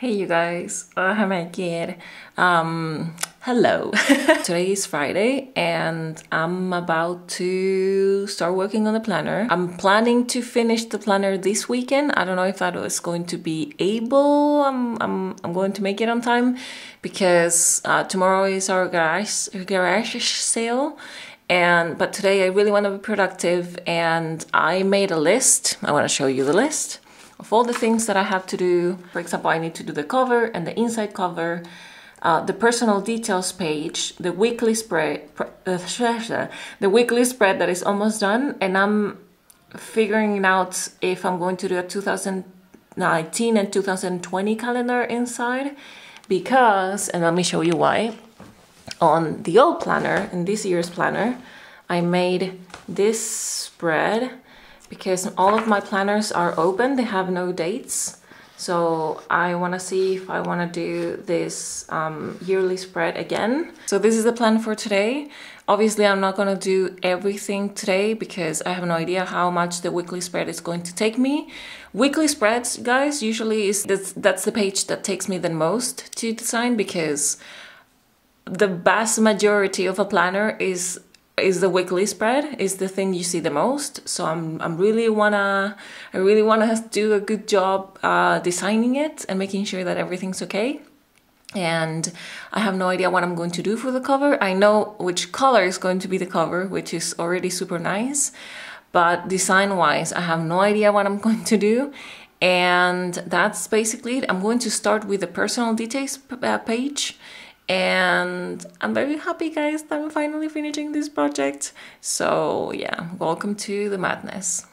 Hey you guys, oh my god, hello. Today is Friday and I'm about to start working on the planner. I'm planning to finish the planner this weekend. I don't know if I was going to be able, I'm going to make it on time because tomorrow is our garage sale. But today I really want to be productive and I made a list. I want to show you the list of all the things that I have to do. For example, I need to do the cover and the inside cover, the personal details page, the weekly spread, the weekly spread that is almost done, and I'm figuring out if I'm going to do a 2019 and 2020 calendar inside because, and let me show you why, on the old planner, in this year's planner, I made this spread because all of my planners are open, they have no dates. So I wanna see if I wanna do this yearly spread again. So this is the plan for today. Obviously I'm not gonna do everything today because I have no idea how much the weekly spread is going to take me. Weekly spreads, guys, usually is that's the page that takes me the most to design because the vast majority of a planner is the weekly spread, is the thing you see the most. So I really wanna do a good job designing it and making sure that everything's okay. And I have no idea what I'm going to do for the cover. I know which color is going to be the cover, which is already super nice, but design wise I have no idea what I'm going to do. And that's basically it. I'm going to start with the personal details page. And I'm very happy, guys, that I'm finally finishing this project. So yeah, welcome to the madness.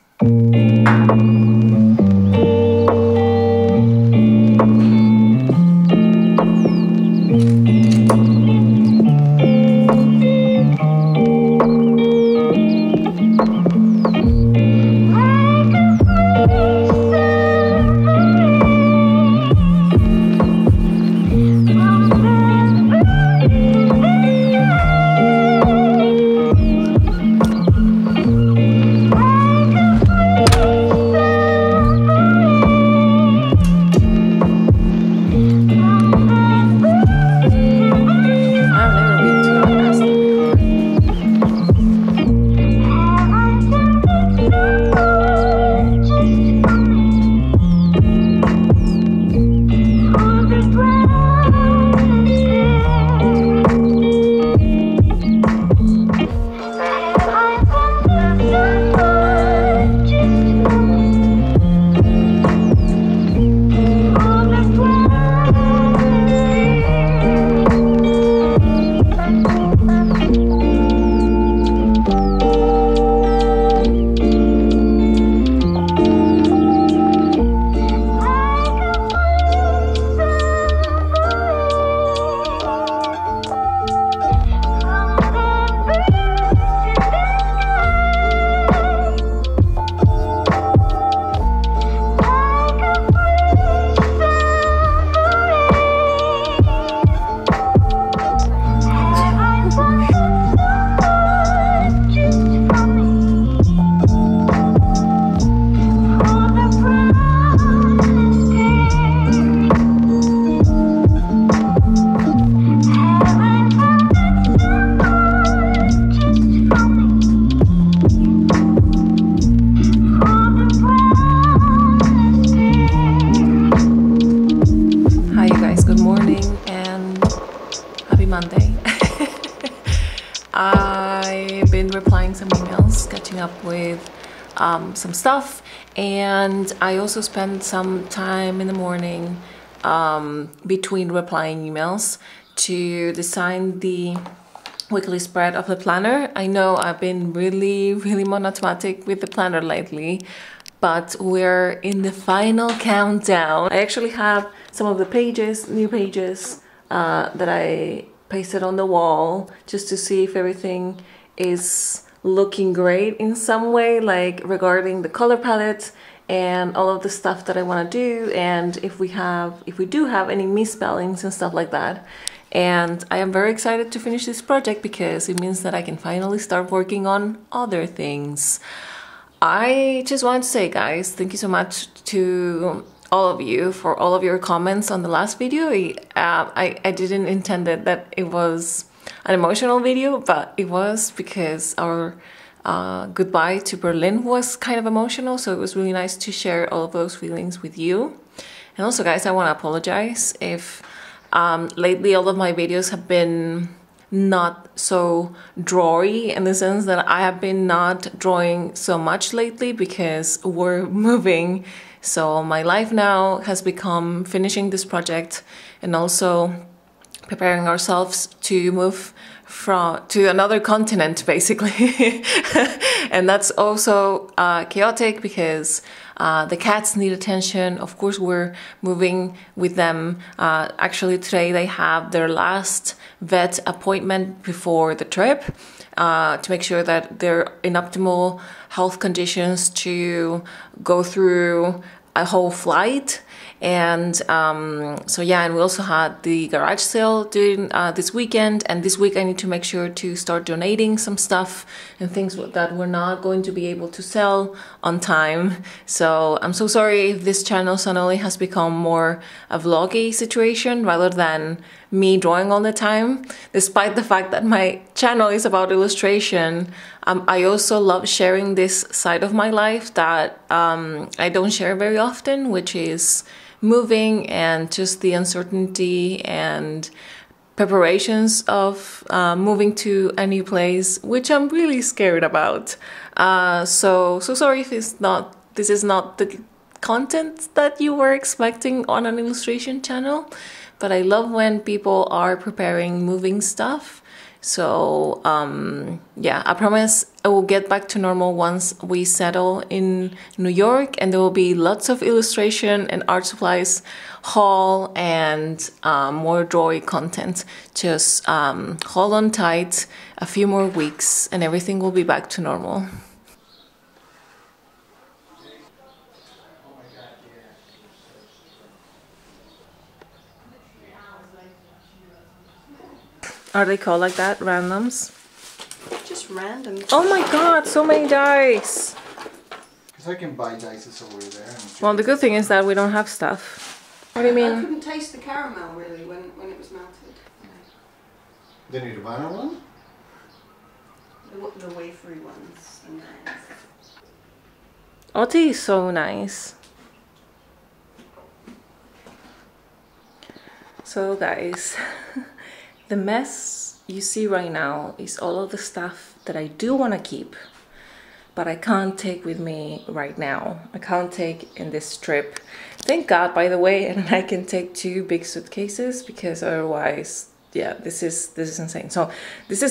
Some stuff, and I also spend some time in the morning between replying emails to design the weekly spread of the planner. I know I've been really monotomatic with the planner lately, but we're in the final countdown. I actually have some of the pages, new pages that I pasted on the wall just to see if everything is looking great in some way, like regarding the color palette and all of the stuff that I want to do, and if we do have any misspellings and stuff like that. And I am very excited to finish this project because it means that I can finally start working on other things. I just want to say, guys, thank you so much to all of you for all of your comments on the last video. I didn't intend that it was an emotional video, but it was, because our goodbye to Berlin was kind of emotional, so it was really nice to share all of those feelings with you. And also, guys, I want to apologize if lately all of my videos have been not so drawy, in the sense that I have been not drawing so much lately because we're moving. So my life now has become finishing this project and also preparing ourselves to move to another continent, basically. And that's also chaotic because the cats need attention. Of course, we're moving with them. Actually, today they have their last vet appointment before the trip to make sure that they're in optimal health conditions to go through a whole flight. And so yeah, and we also had the garage sale during this weekend, and this week I need to make sure to start donating some stuff and things that we're not going to be able to sell on time. So I'm so sorry if this channel suddenly has become more a vloggy situation rather than me drawing all the time. Despite the fact that my channel is about illustration, I also love sharing this side of my life that I don't share very often, which is moving and just the uncertainty and preparations of moving to a new place, which I'm really scared about. So sorry if this is not the content that you were expecting on an illustration channel, but I love when people are preparing moving stuff. So yeah, I promise I will get back to normal once we settle in New York, and there will be lots of illustration and art supplies haul and more drawy content. Just hold on tight a few more weeks and everything will be back to normal. Are they called like that? Randoms? Just random. Oh my god, so many dice! Because I can buy dice over there. And well, the good thing is that we don't have stuff. What do you mean? I couldn't taste the caramel really when it was melted. They need a banana one? The wafery ones are nice. Otti is so nice. So, guys. The mess you see right now is all of the stuff that I do want to keep, but I can't take with me right now. I can't take in this trip. Thank God, by the way, and I can take 2 big suitcases, because otherwise, yeah, this is insane. So these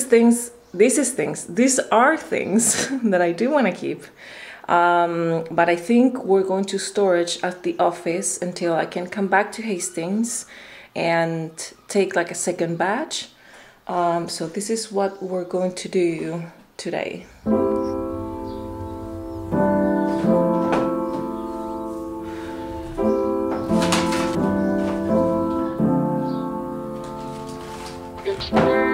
are things that I do want to keep. But I think we're going to storage at the office until I can come back to Hastings and take like a second batch. So this is what we're going to do today. It's